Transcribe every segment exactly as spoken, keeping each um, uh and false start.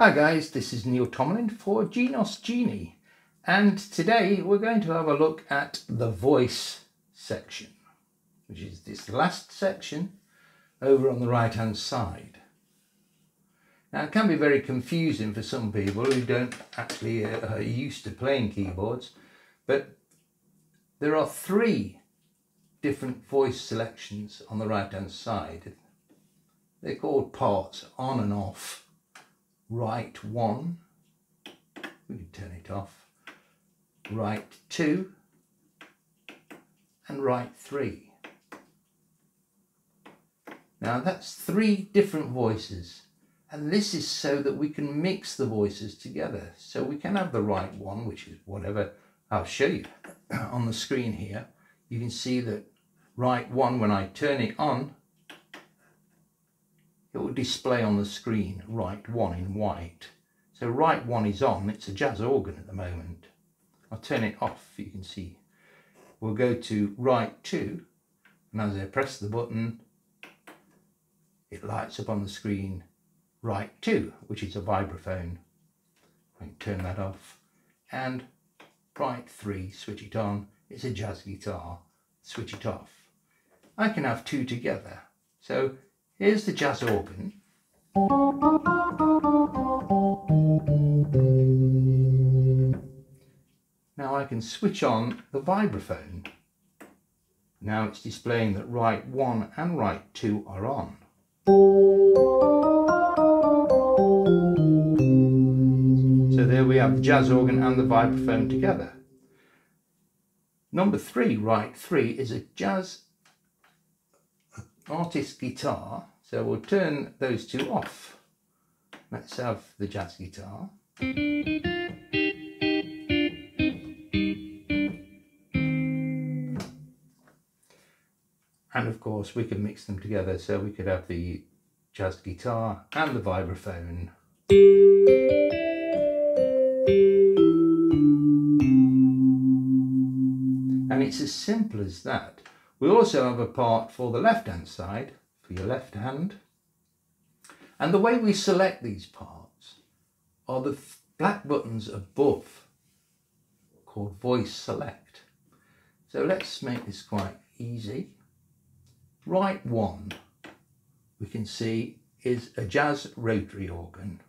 Hi guys, this is Neil Tomlin for Genos Genie, and today we're going to have a look at the voice section, which is this last section over on the right hand side. Now it can be very confusing for some people who don't actually uh, are used to playing keyboards, but there are three different voice selections on the right hand side. They're called parts, on and off. Right one, we can turn it off, right two, and right three. Now that's three different voices, and this is so that we can mix the voices together. So we can have the right one, which is whatever I'll show you on the screen here. You can see that right one, when I turn it on, it will display on the screen right one in white. So right one is on, it's a jazz organ at the moment. I'll turn it off, you can see. We'll go to right two, and as I press the button, it lights up on the screen right two, which is a vibraphone. I can turn that off. And right three, switch it on, it's a jazz guitar, switch it off. I can have two together. So here's the jazz organ. Now I can switch on the vibraphone. Now it's displaying that right one and right two are on. So there we have the jazz organ and the vibraphone together. Number three, right three, is a jazz artist guitar. So we'll turn those two off. Let's have the jazz guitar. And of course we can mix them together, so we could have the jazz guitar and the vibraphone. And it's as simple as that. We also have a part for the left hand side, for your left hand. And the way we select these parts are the black buttons above, called voice select. So let's make this quite easy. Right one, we can see, is a jazz rotary organ.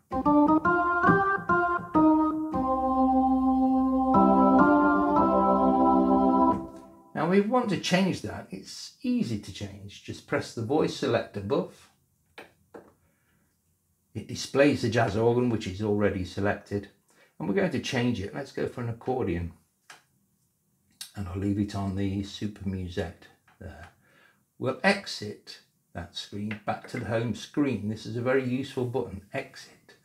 Now we want to change that. It's easy to change. Just press the voice select above. It displays the jazz organ, which is already selected. And we're going to change it. Let's go for an accordion. And I'll leave it on the Super Musette there. We'll exit that screen back to the home screen. This is a very useful button, exit.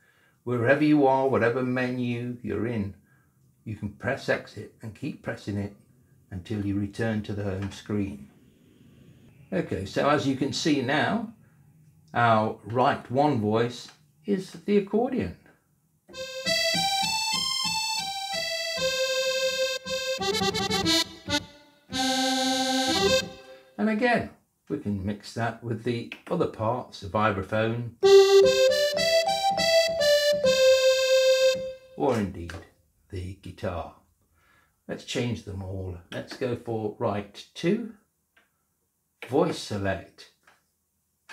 Wherever you are, whatever menu you're in, you can press exit and keep pressing it until you return to the home screen. Okay, so as you can see now, our right one voice is the accordion. And again, we can mix that with the other parts, the vibraphone, or indeed the guitar. Let's change them all. Let's go for right two, voice select,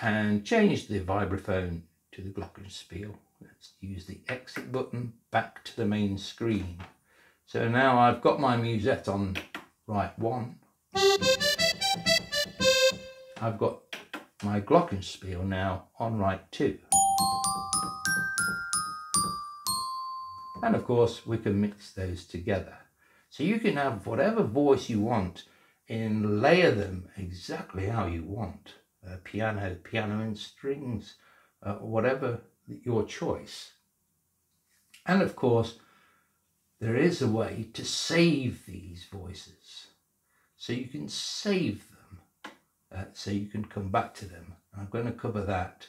and change the vibraphone to the glockenspiel. Let's use the exit button back to the main screen. So now I've got my musette on right one. I've got my glockenspiel now on right two. And of course we can mix those together. So you can have whatever voice you want and layer them exactly how you want. Uh, piano, piano and strings, uh, whatever your choice. And of course, there is a way to save these voices. So you can save them, uh, so you can come back to them. I'm going to cover that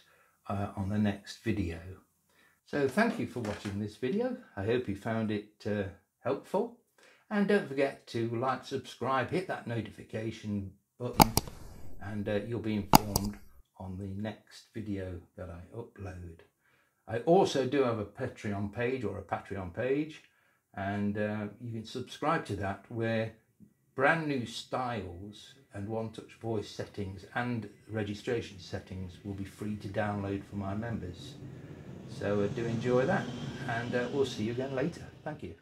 uh, on the next video. So thank you for watching this video. I hope you found it uh, helpful. And don't forget to like, subscribe, hit that notification button, and uh, you'll be informed on the next video that I upload. I also do have a Patreon page or a Patreon page, and uh, you can subscribe to that, where brand new styles and one-touch voice settings and registration settings will be free to download for my members. So uh, do enjoy that, and uh, we'll see you again later. Thank you.